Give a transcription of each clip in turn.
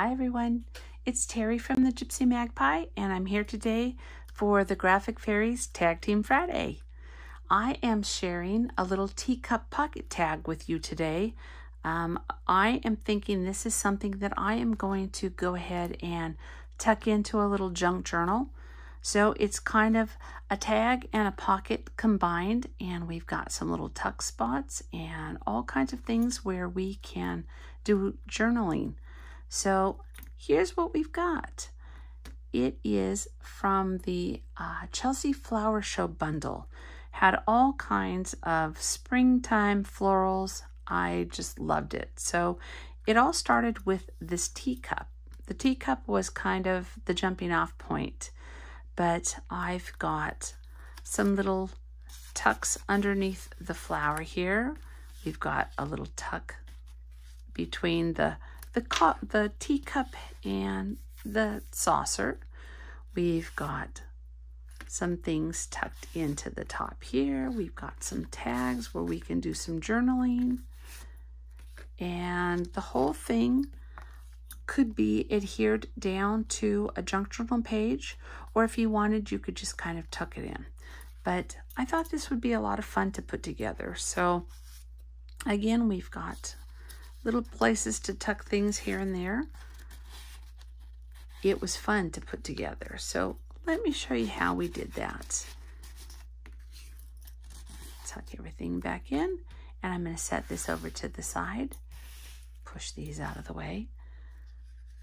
Hi everyone, it's Terry from The Gypsy Magpie, and I'm here today for the Graphic Fairies Tag Team Friday. I am sharing a little teacup pocket tag with you today. I am thinking this is something that I am going to go ahead and tuck into a little junk journal. So it's kind of a tag and a pocket combined, and we've got some little tuck spots and all kinds of things where we can do journaling. So here's what we've got. It is from the Chelsea Flower Show bundle. Had all kinds of springtime florals. I just loved it. So it all started with this teacup. The teacup was kind of the jumping off point, but I've got some little tucks underneath the flower here. We've got a little tuck between the teacup and the saucer. We've got some things tucked into the top here. We've got some tags where we can do some journaling. And the whole thing could be adhered down to a junk journal page, or if you wanted, you could just kind of tuck it in. But I thought this would be a lot of fun to put together. So again, we've got little places to tuck things here and there. It was fun to put together. So let me show you how we did that. Tuck everything back in, and I'm going to set this over to the side. Push these out of the way.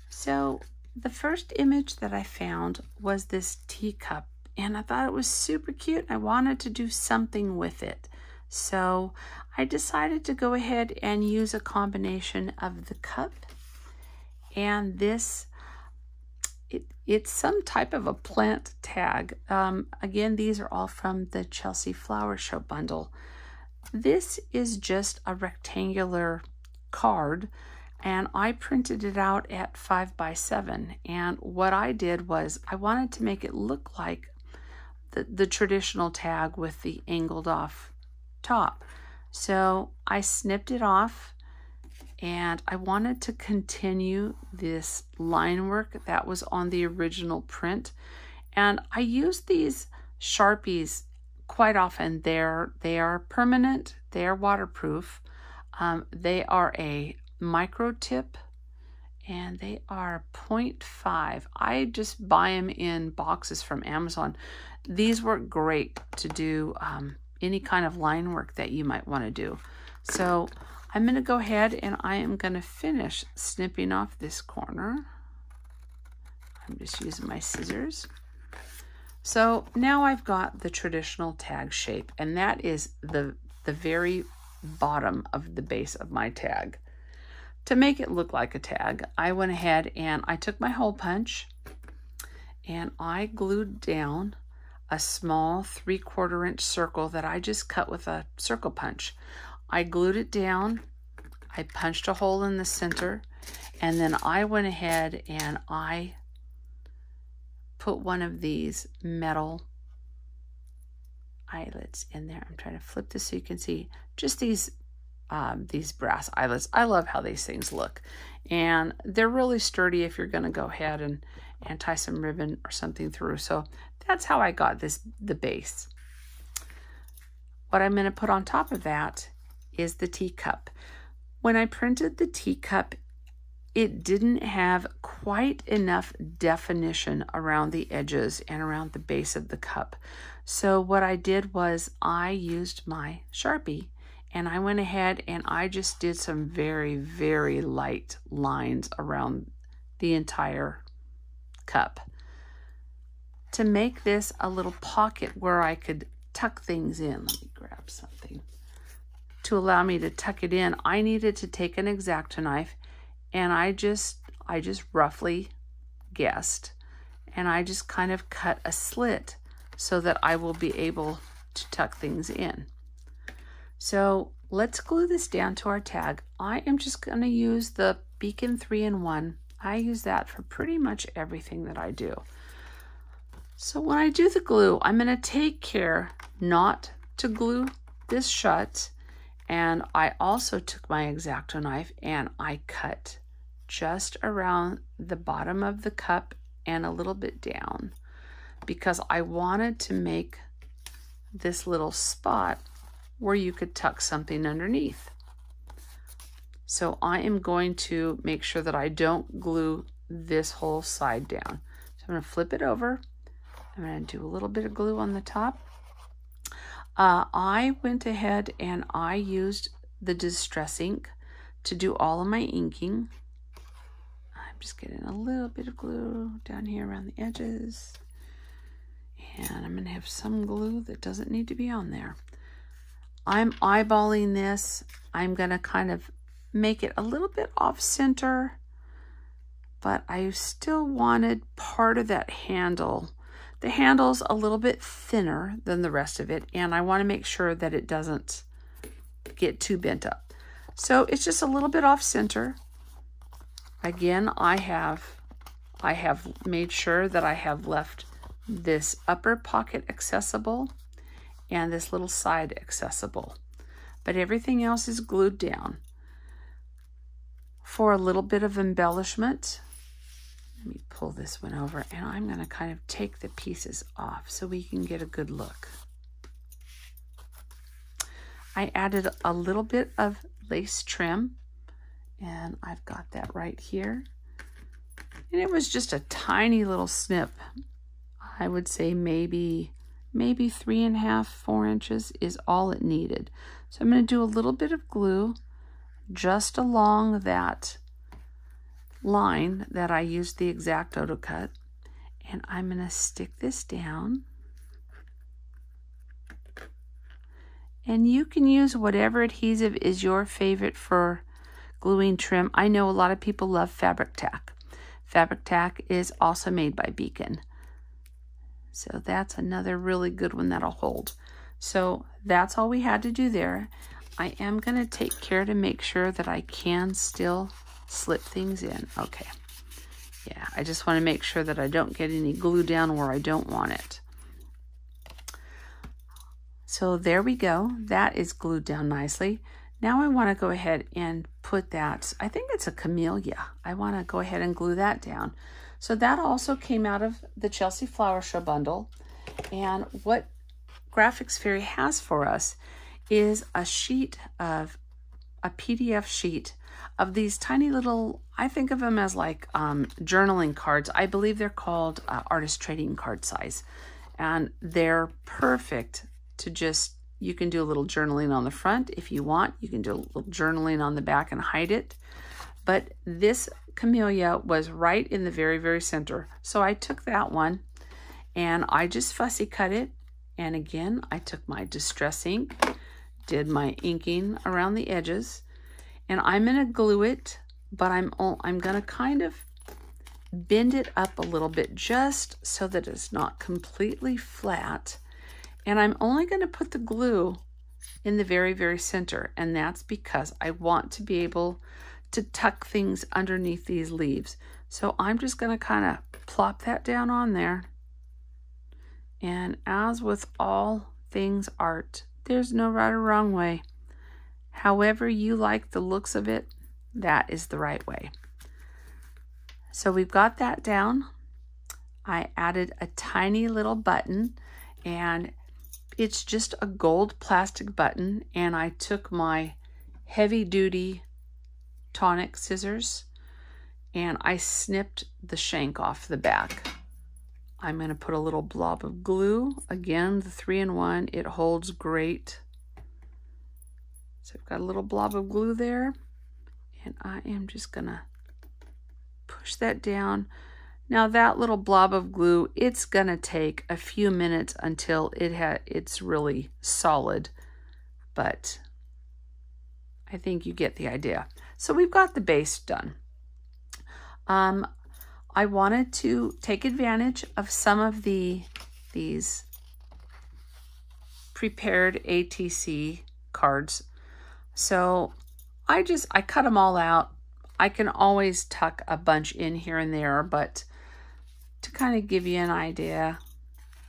So the first image that I found was this teacup, and I thought it was super cute. I wanted to do something with it. So I decided to go ahead and use a combination of the cup and this. It's some type of a plant tag. Again, these are all from the Chelsea Flower Show bundle. This is just a rectangular card, and I printed it out at 5 by 7. And what I did was I wanted to make it look like the traditional tag with the angled off top. So I snipped it off, and I wanted to continue this line work that was on the original print. And I use these Sharpies quite often. They are permanent, they are waterproof, they are a micro tip, and they are 0.5. I just buy them in boxes from Amazon. These work great to do any kind of line work that you might want to do. So I'm going to go ahead and I am going to finish snipping off this corner. I'm just using my scissors. So now I've got the traditional tag shape, and that is the very bottom of the base of my tag. To make it look like a tag, I went ahead and I took my hole punch and I glued down a small 3/4 inch circle that I just cut with a circle punch. I glued it down, I punched a hole in the center, and then I went ahead and I put one of these metal eyelets in there. I'm trying to flip this so you can see just these brass eyelets. I love how these things look, and they're really sturdy if you're going to go ahead and tie some ribbon or something through. So that's how I got the base. What I'm going to put on top of that is the teacup. When I printed the teacup, it didn't have quite enough definition around the edges and around the base of the cup. So what I did was I used my Sharpie, and I went ahead and I just did some very, very light lines around the entire cup. To make this a little pocket where I could tuck things in, let me grab something. To allow me to tuck it in, I needed to take an Exacto knife, and I just roughly guessed, and I just kind of cut a slit so that I will be able to tuck things in. So let's glue this down to our tag. I am just going to use the Beacon 3-in-1. I use that for pretty much everything that I do. So when I do the glue, I'm going to take care not to glue this shut. And I also took my Exacto knife and I cut just around the bottom of the cup and a little bit down, because I wanted to make this little spot where you could tuck something underneath. So I am going to make sure that I don't glue this whole side down. So I'm going to flip it over. I'm going to do a little bit of glue on the top. I went ahead and I used the Distress Ink to do all of my inking. I'm just getting a little bit of glue down here around the edges. And I'm going to have some glue that doesn't need to be on there. I'm eyeballing this. I'm going to kind of make it a little bit off-center, but I still wanted part of that handle. The handle's a little bit thinner than the rest of it, and I want to make sure that it doesn't get too bent up. So it's just a little bit off-center. Again, I have made sure that I have left this upper pocket accessible and this little side accessible, but everything else is glued down. For a little bit of embellishment, let me pull this one over, and I'm going to kind of take the pieces off so we can get a good look. I added a little bit of lace trim, and I've got that right here, and it was just a tiny little snip. I would say maybe 3.5–4 inches is all it needed. So I'm going to do a little bit of glue just along that line that I used the Exacto to cut, and I'm going to stick this down. And you can use whatever adhesive is your favorite for gluing trim. I know a lot of people love Fabric Tack. Fabric Tack is also made by Beacon. So that's another really good one that'll hold. So that's all we had to do there. I am going to take care to make sure that I can still slip things in. Okay. Yeah, I just want to make sure that I don't get any glue down where I don't want it. So there we go. That is glued down nicely. Now I want to go ahead and put that, I think it's a camellia. I want to go ahead and glue that down. So that also came out of the Chelsea Flower Show bundle. And what Graphics Fairy has for us is a sheet of, a PDF sheet of these tiny little, I think of them as like journaling cards. I believe they're called artist trading card size. And they're perfect to just, you can do a little journaling on the front if you want. You can do a little journaling on the back and hide it. But this camellia was right in the very, very center. So I took that one and I just fussy cut it. And again, I took my Distress Ink, did my inking around the edges, and I'm going to glue it, but I'm going to kind of bend it up a little bit just so that it's not completely flat. And I'm only going to put the glue in the very, very center. And that's because I want to be able to tuck things underneath these leaves. So I'm just going to kind of plop that down on there. And as with all things art, there's no right or wrong way. However you like the looks of it, that is the right way. So we've got that down. I added a tiny little button, and it's just a gold plastic button, and I took my heavy-duty tonic scissors and I snipped the shank off the back. I'm going to put a little blob of glue. Again, the 3-in-1, it holds great. So I've got a little blob of glue there, and I am just going to push that down. Now that little blob of glue, it's going to take a few minutes until it's really solid, but I think you get the idea. So we've got the base done. I wanted to take advantage of some of these prepared ATC cards. So I cut them all out. I can always tuck a bunch in here and there, but to kind of give you an idea,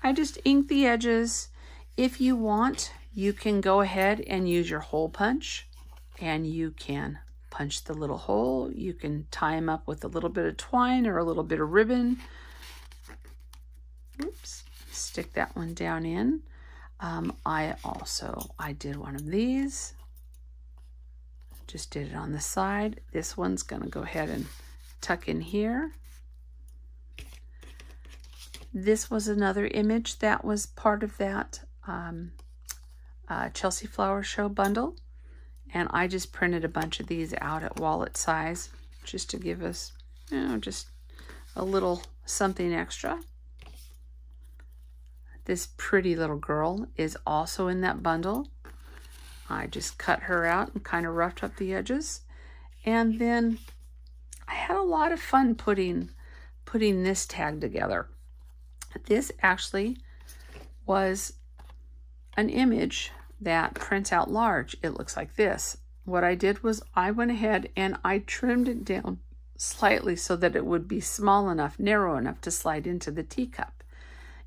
I just ink the edges. If you want, you can go ahead and use your hole punch, and you can punch the little hole. You can tie them up with a little bit of twine or a little bit of ribbon. Oops, stick that one down in. I did one of these. Just did it on the side. This one's gonna go ahead and tuck in here. This was another image that was part of that Chelsea Flower Show bundle. And I just printed a bunch of these out at wallet size just to give us, you know, just a little something extra. This pretty little girl is also in that bundle. I just cut her out and kind of roughed up the edges. And then I had a lot of fun putting this tag together. This actually was an image that prints out large. It looks like this. What I did was I went ahead and I trimmed it down slightly so that it would be small enough, narrow enough to slide into the teacup.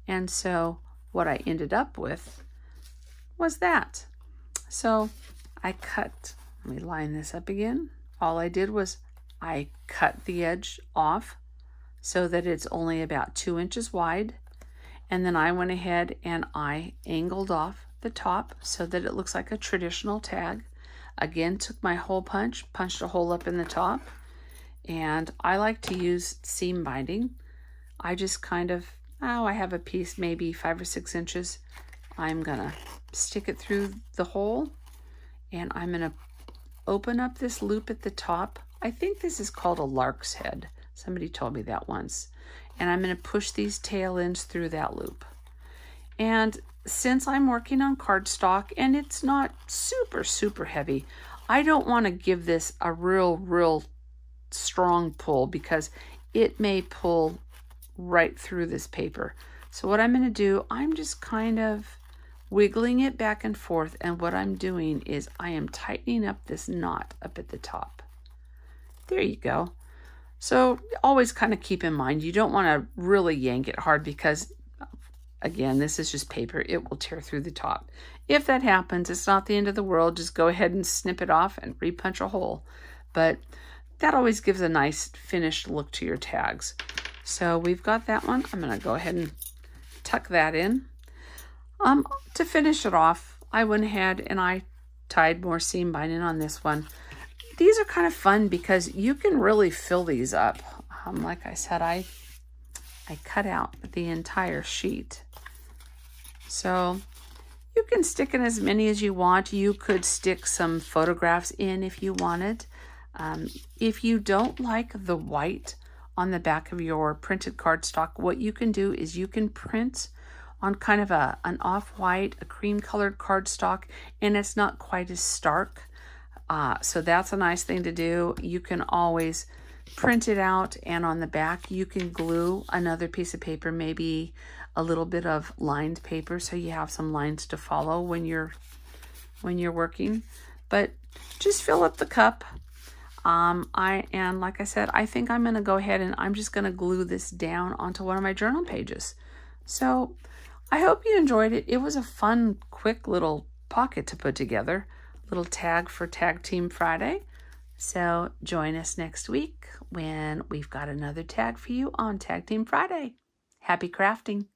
And so what I ended up with was that. So I cut, let me line this up again. All I did was I cut the edge off so that it's only about 2 inches wide. And then I went ahead and I angled off the top so that it looks like a traditional tag. Again, took my hole punch, punched a hole up in the top. And I like to use seam binding. I just kind of, I have a piece maybe 5 or 6 inches. I'm gonna stick it through the hole and I'm gonna open up this loop at the top. I think this is called a lark's head. Somebody told me that once. And I'm gonna push these tail ends through that loop. And since I'm working on cardstock and it's not super, super heavy, I don't wanna give this a real, real strong pull because it may pull right through this paper. So what I'm gonna do, I'm just kind of wiggling it back and forth, and what I'm doing is I am tightening up this knot up at the top. There you go. So always kind of keep in mind, you don't wanna really yank it hard because again, this is just paper, it will tear through the top. If that happens, it's not the end of the world, just go ahead and snip it off and repunch a hole. But that always gives a nice finished look to your tags. So we've got that one. I'm gonna go ahead and tuck that in. To finish it off, I went ahead and I tied more seam binding on this one. These are kind of fun because you can really fill these up. Like I said, I cut out the entire sheet. So you can stick in as many as you want. You could stick some photographs in if you wanted. If you don't like the white on the back of your printed cardstock, what you can do is you can print on kind of an off-white, a cream-colored cardstock, and it's not quite as stark. So that's a nice thing to do. You can always print it out, and on the back you can glue another piece of paper, maybe a little bit of lined paper, so you have some lines to follow when you're working. But just fill up the cup. Like I said, I think I'm gonna go ahead and I'm just gonna glue this down onto one of my journal pages. So I hope you enjoyed it. It was a fun, quick little pocket to put together. Little tag for Tag Team Friday. So join us next week when we've got another tag for you on Tag Team Friday. Happy crafting.